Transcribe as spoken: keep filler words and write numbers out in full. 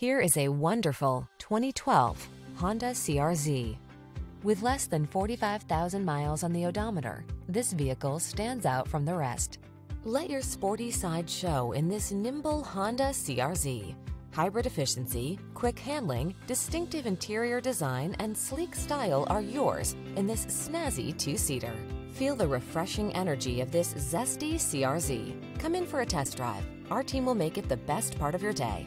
Here is a wonderful twenty twelve Honda C R Z. With less than forty-five thousand miles on the odometer, this vehicle stands out from the rest. Let your sporty side show in this nimble Honda C R Z. Hybrid efficiency, quick handling, distinctive interior design, and sleek style are yours in this snazzy two-seater. Feel the refreshing energy of this zesty C R Z. Come in for a test drive. Our team will make it the best part of your day.